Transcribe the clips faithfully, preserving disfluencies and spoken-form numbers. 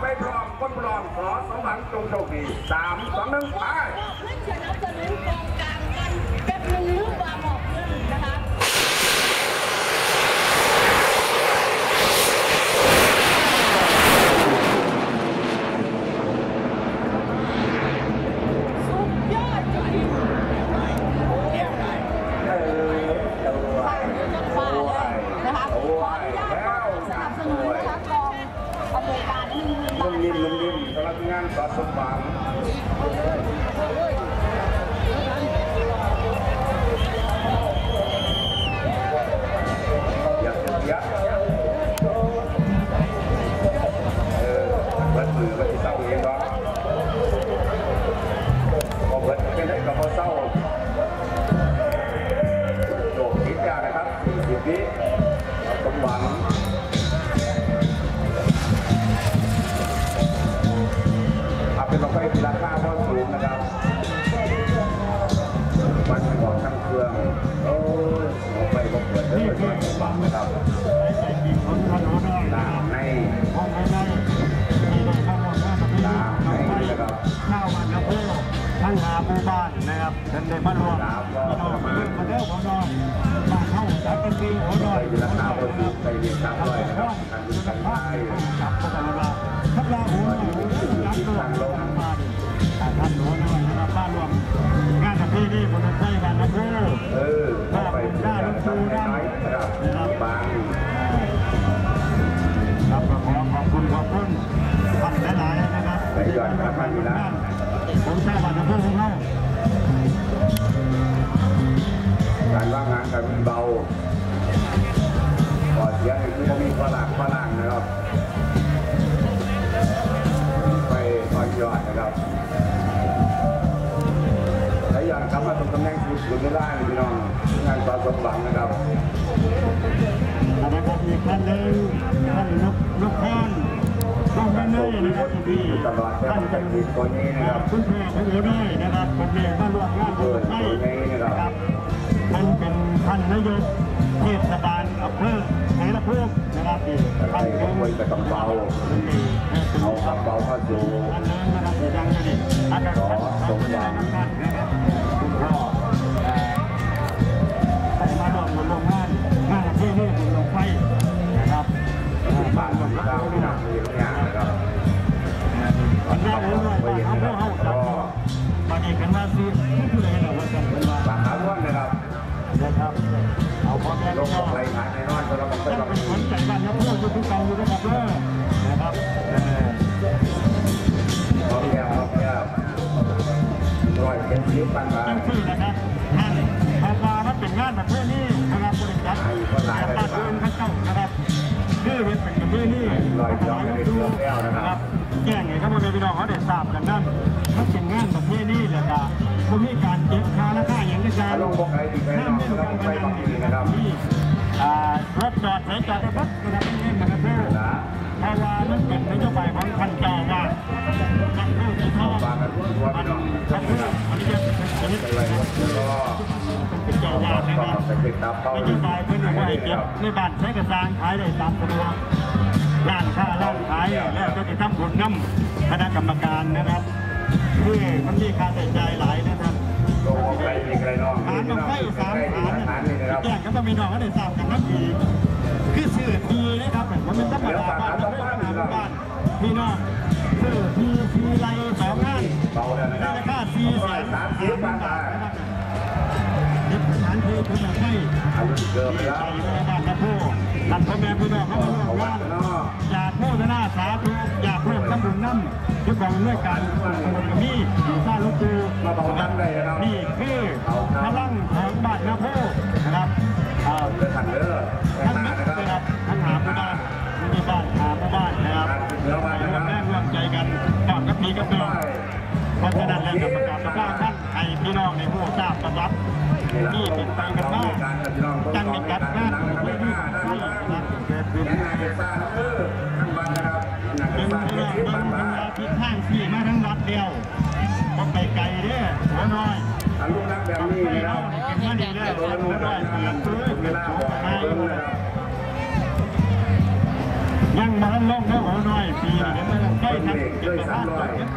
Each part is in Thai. ไปปลอมคนปลอมขอสมหวังจงโชคดีสามสองหนึ่งไปไ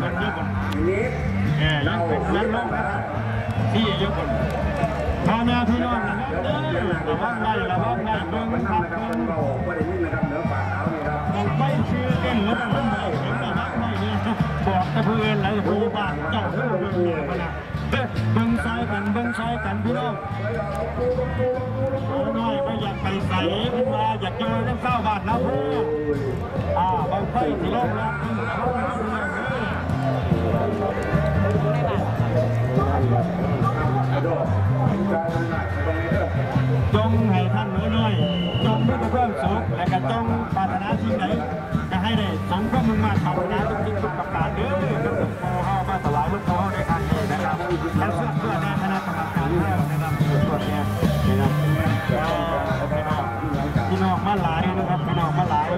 บนยุบบนเอ๋ยันเป็นยันลงที่ยุบบนพ่อแม่พี่น้องเดินระวังได้ระวังได้เบื้องขับเบื้องไม่เชื่อเก่งเลยบอกแต่เพื่อนไหนผู้บ้านเจ้าเรื่องเมียมาละเบื้องซ้ายกันเบื้องซ้ายกันพี่น้องน้อยไม่อยากไปใส่ขึ้นมาอยากเจอเรื่องเศร้าบาดนะพูดอ่าบางไฟที่ลงแล้วจงให้ท่านน้อยจงไม่กระเพื่อมสุขและกระจงปรารถนาสิ่งใดจะให้ได้สมก็มุ่งมั่นภาวนาทุกทิศทุกประการเด้อกับหลวงพ่อเฮามาถวายหลวงพ่อในครั้งนี้นะครับและเพื่อเพื่อในคณะกรรมการแล้วนะครับส่วนนี้นะครับพี่น้องมาหลายนะครับพี่น้องมาหลาย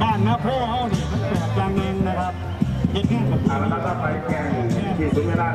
บ้านนะพ่อเฮานี่มันเกิดจากเงินนะครับยิ่งขึ้นกับการแล้วก็ไปแกงที่สุดไม่ได้